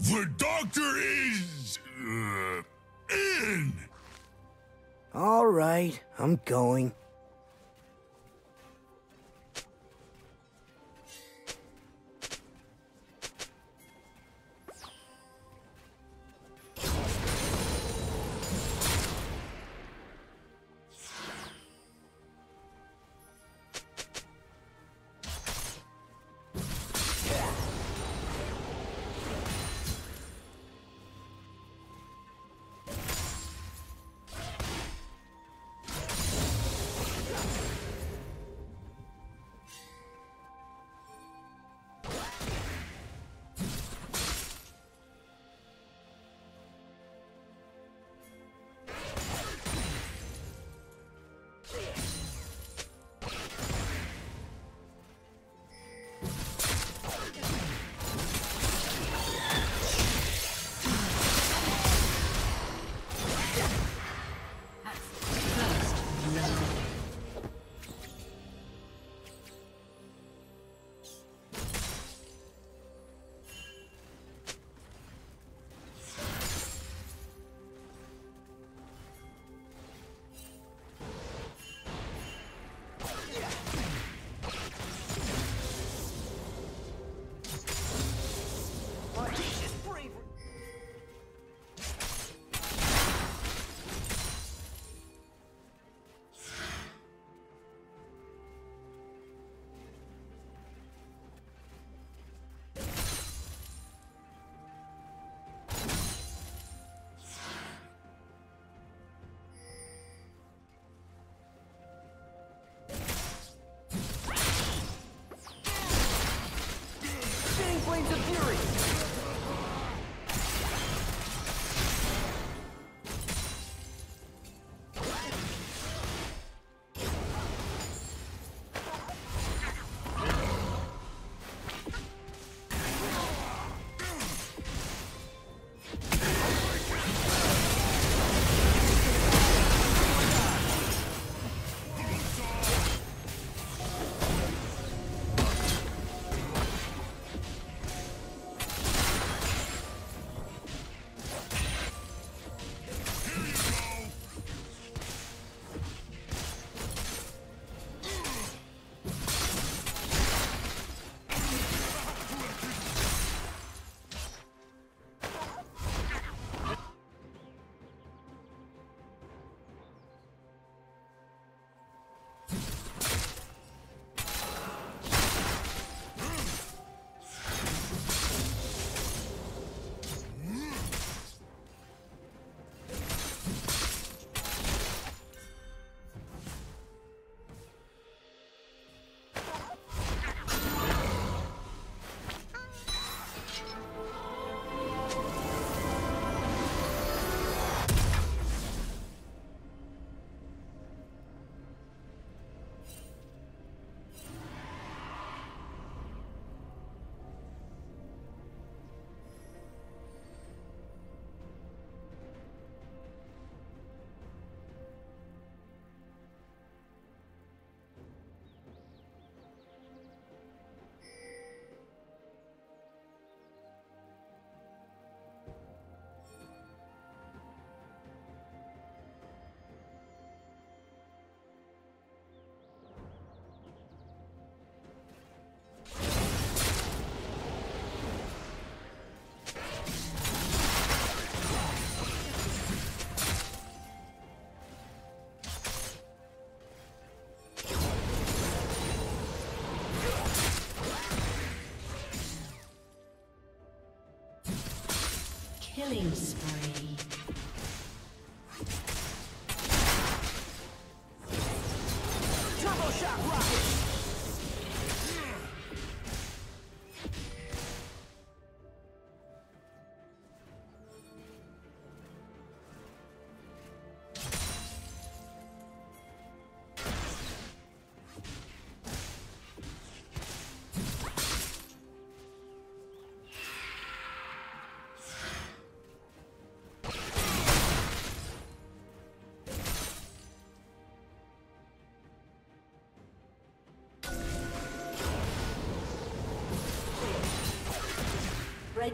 The doctor is... in! All right, I'm going. Killing spree. Turbo shock rocket.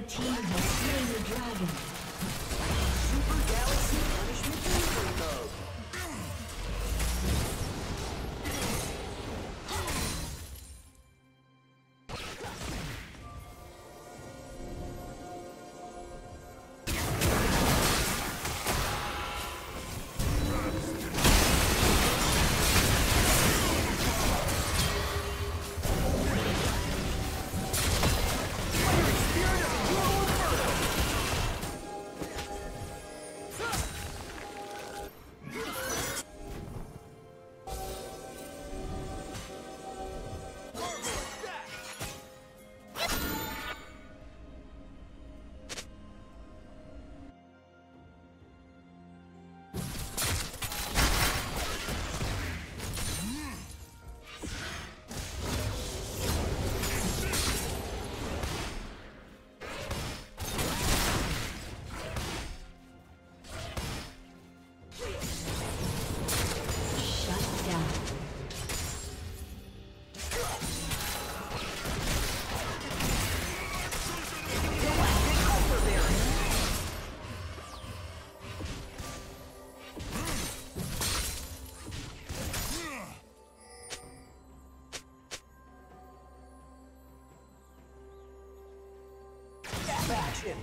Red team has slain the dragon. Super Galaxy Punishment Delivery Mode. Action!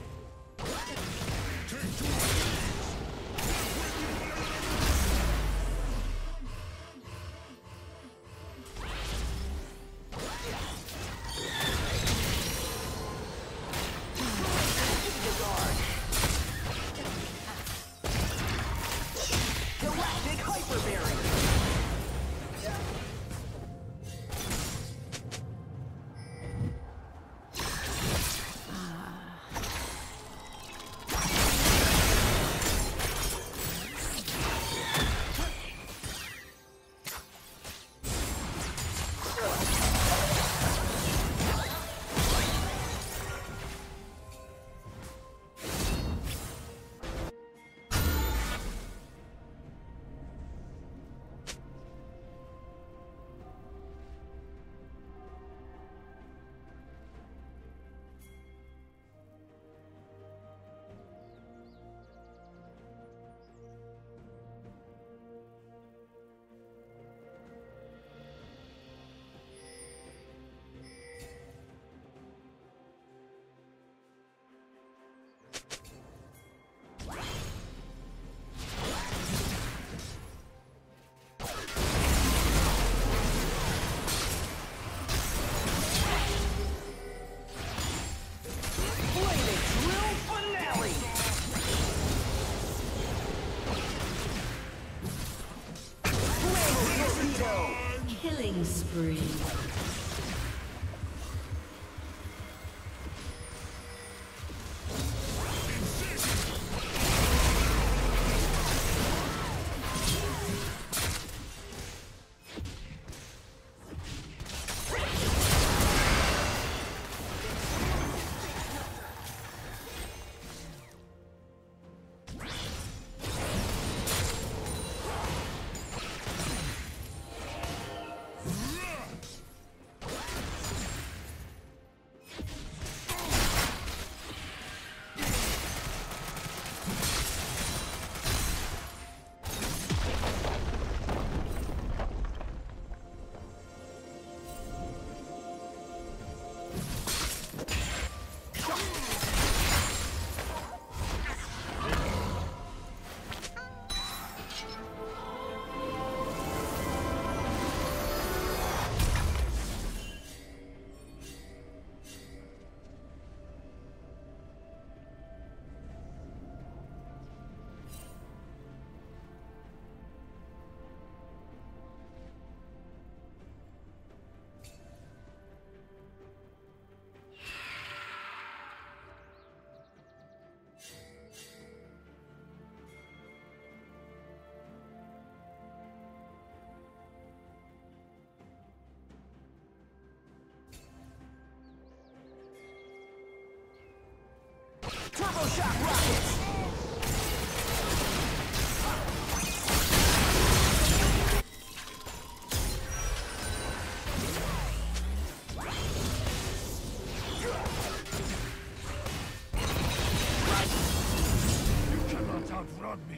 Spree. Turbo Shock Rockets! on me.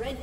Red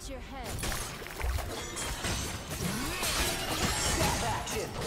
Watch your head. Snap action!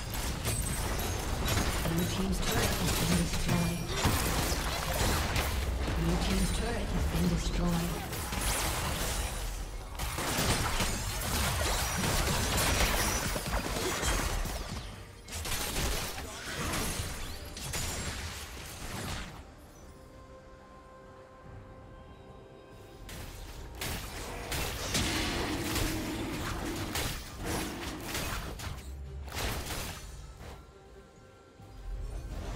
The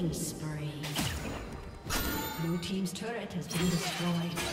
Killing spree. Blue team's turret has been destroyed.